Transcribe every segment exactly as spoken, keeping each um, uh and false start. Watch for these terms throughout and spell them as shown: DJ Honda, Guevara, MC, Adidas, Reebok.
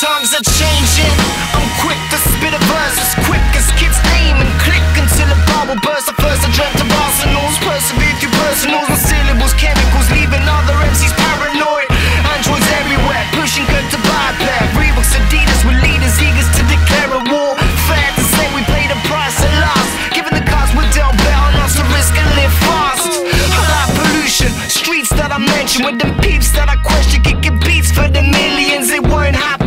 times are changing. I'm quick to spit a verse as quick as kids aim and click until a bubble bursts. At first I dreamt of arsenals, persevered through personals. My syllables, chemicals, leaving other M Cs paranoid. Androids everywhere, pushing good to bypass. Reeboks, Adidas with leaders eager to declare a war. Fair to say we pay the price at last. Given the cards we're dealt, bet on us to risk and live fast. All that pollution, streets that I mention with them peeps that I question. Kicking beats for the millions, it won't happen.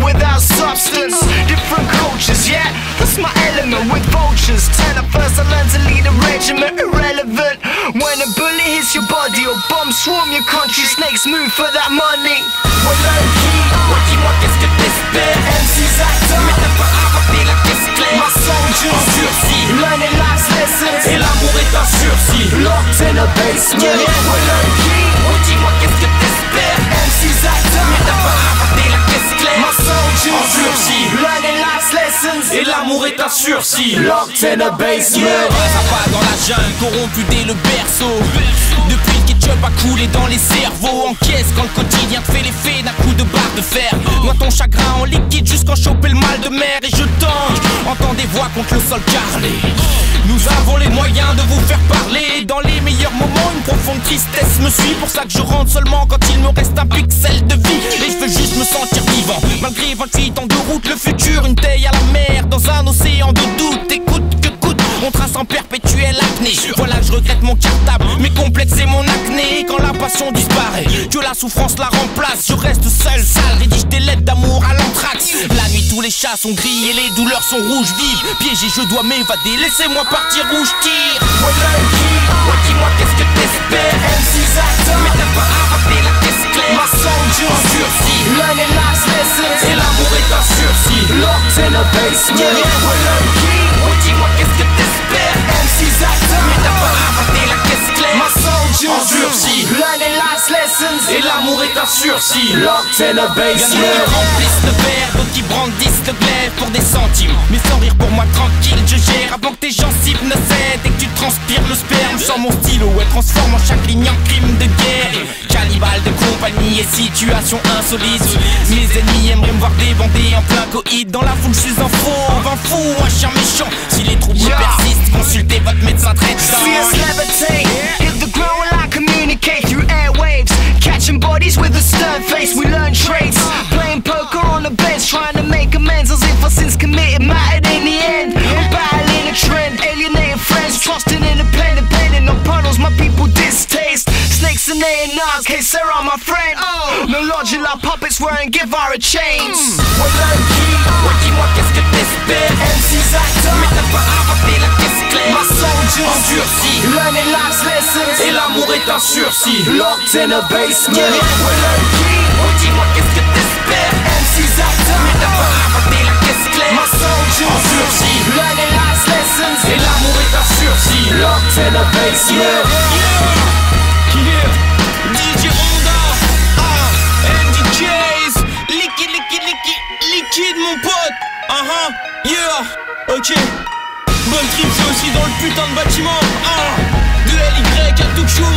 Without substance, different cultures, yeah, that's my element with vultures. Ten at first I learned to lead a regiment, irrelevant. When a bullet hits your body or bombs swarm your country, snakes move for that money. We're low-key, wacky markets get this bit. M Cs act up, mais t'as pas à rappeler la caisse claire. My soldiers, en sursis, learning life's lessons. Et l'amour est un sursis, locked in a basement. Yeah, yeah. We're low-key, wacky markets get this bit. M Cs act up, mais t'as pas à rappeler la caisse claire. En sursis, learning life's lessons. Et l'amour est un sursis, locked in a basement. Ça part dans la jungle, corrompu dès le berceau. Depuis le ketchup a coulé dans les cerveaux. Encaisse quand le quotidien te fait l'effet d'un coup de barre de fer. Moi ton chagrin en liquide jusqu'en choper le mal de mer. Et je tangue, entends des voix contre le sol carrelé. Nous avons les moyens de vous faire parler. Dans les meilleurs moments, une profonde tristesse me suit. Pour ça que je rentre seulement quand il me reste un pixel de vie. Et je veux juste me sentir vivant, malgré vingt-huit ans de route. Le futur, une taille à la mer, dans un océan de doute. Écoute que coûte, on trace en perpétuel acné. Voilà que je regrette mon cartable, mes complexes et mon acné. Quand la passion disparaît, que la souffrance la remplace. Je reste seul, sale, rédige des lettres d'amour à l'anthrax. La nuit tous les chats sont gris et les douleurs sont rouges vives. Piégé, je dois m'évader, laissez-moi partir où je tire. Ouais, ouais, dis-moi qu'est-ce que t'espères. M Cs attendent, mais t'as pas à rappeler la caisse claire. Ma soldier en sursis, learning life's lessons. Et l'amour est un sursis, locked in a basement. Ouais, ouais, dis-moi qu'est-ce que t'espères. M Cs attendent, mais t'as pas à rappeler la caisse claire. Ma soldier en sursis, learning life's lessons. Et l'amour est un sursis, locked in a basement. Y'en a qui remplissent le verre, d'autres qui brandissent le glaive pour des centimes. Mais sans rire pour moi tranquille, je gère avant que tes gens ne cède et que tu transpires le sperme. Sans mon stylo, elle transforme en chaque ligne en crime de guerre. Cannibale de compagnie et situation insolite. Mes ennemis aimeraient me voir débander en plein coït. Dans la foule, je suis un faux, un vin fou, un chien méchant. Si les troubles yeah. persistent, consultez votre médecin traitant. See us levitate, if the ground will I communicate through airwaves. Catching bodies with a stern face, we learn traits. Playing poker on the bench, trying to make amends as if our sins committed mattered in the end. I'm battling a trend. Alienated friends, trusting in a pen, depending on puddles, my people distaste. Snakes and A and Rs, hey Sarah, my friend. Oh, no lodging like puppets wearing Guevara chains. We're low-key, wacky-moi qu'est-ce que t'espères. M Cs act up, mais t'as pas à rappeler la caisse claire. Ma soldier en sursis, learning life's lessons. Et l'amour est un sursis, locked in a basement. We're low-key, wacky-moi qu'est-ce que t'espères. M Cs act up, mais t'as pas à rappeler la caisse claire. Ma soldier en sursis, learning life's lessons. Et l'amour est un sursis, locked in a basement. Yeah, yeah, D J Honda, ah, M D Js, liquide, liquide, liquide, liquide mon pote. Ah ah, yeah, ok. Bonne trip, c'est aussi dans le putain de bâtiment. Ah, de L Y à tout chaud.